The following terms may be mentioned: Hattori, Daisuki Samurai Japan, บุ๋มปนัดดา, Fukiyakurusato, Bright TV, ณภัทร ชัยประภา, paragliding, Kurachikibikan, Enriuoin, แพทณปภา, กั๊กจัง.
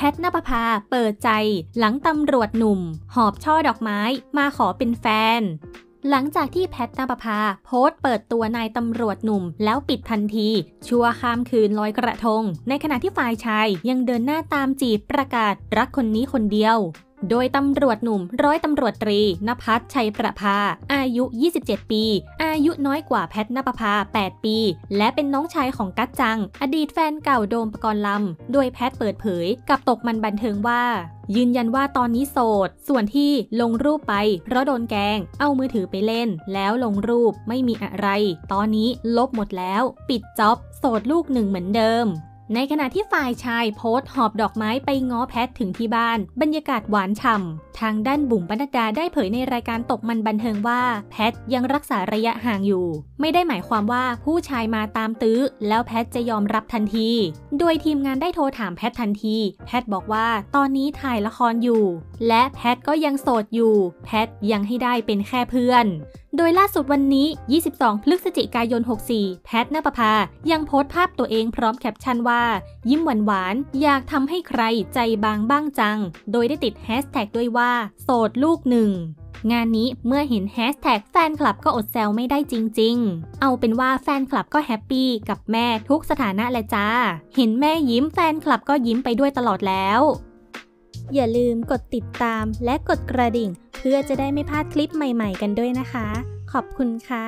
แพทณปภาเปิดใจหลังตำรวจหนุ่มหอบช่อดอกไม้มาขอเป็นแฟนหลังจากที่แพทณปภาโพสต์เปิดตัวนายตำรวจหนุ่มแล้วปิดทันทีชั่วข้ามคืนลอยกระทงในขณะที่ฝ่ายชายยังเดินหน้าตามจีบประกาศรักคนนี้คนเดียวโดยตำรวจหนุ่มร้อยตำรวจตรีณภัทร ชัยประภาอายุ27ปีอายุน้อยกว่าแพทณปภา8ปีและเป็นน้องชายของกั๊กจังอดีตแฟนเก่าโดมปกรณ์ลำโดยแพทเปิดเผยกับตกมันบันเทิงว่ายืนยันว่าตอนนี้โสดส่วนที่ลงรูปไปเพราะโดนแกล้งเอามือถือไปเล่นแล้วลงรูปไม่มีอะไรตอนนี้ลบหมดแล้วปิดจ็อบโสดลูกหนึ่งเหมือนเดิมในขณะที่ฝ่ายชายโพสต์หอบดอกไม้ไปง้อแพทถึงที่บ้านบรรยากาศหวานฉ่ำทางด้านบุ๋มปนัดดาได้เผยในรายการตกมันบันเทิงว่าแพทยังรักษาระยะห่างอยู่ไม่ได้หมายความว่าผู้ชายมาตามตื้อแล้วแพทจะยอมรับทันทีโดยทีมงานได้โทรถามแพททันทีแพทบอกว่าตอนนี้ถ่ายละครอยู่และแพทก็ยังโสดอยู่แพทยังให้ได้เป็นแค่เพื่อนโดยล่าสุดวันนี้22พฤศจิกายน64แพทณปภายังโพสต์ภาพตัวเองพร้อมแคปชั่นว่ายิ้มหวานๆอยากทำให้ใครใจบางบ้างจังโดยได้ติดแฮชแท็กด้วยว่าโสดลูกหนึ่งงานนี้เมื่อเห็นแฮชแท็กแฟนคลับก็อดแซวไม่ได้จริงๆเอาเป็นว่าแฟนคลับก็แฮปปี้กับแม่ทุกสถานะแหละจ้าเห็นแม่ยิ้มแฟนคลับก็ยิ้มไปด้วยตลอดแล้วอย่าลืมกดติดตามและกดกระดิ่งเพื่อจะได้ไม่พลาดคลิปใหม่ๆกันด้วยนะคะขอบคุณค่ะ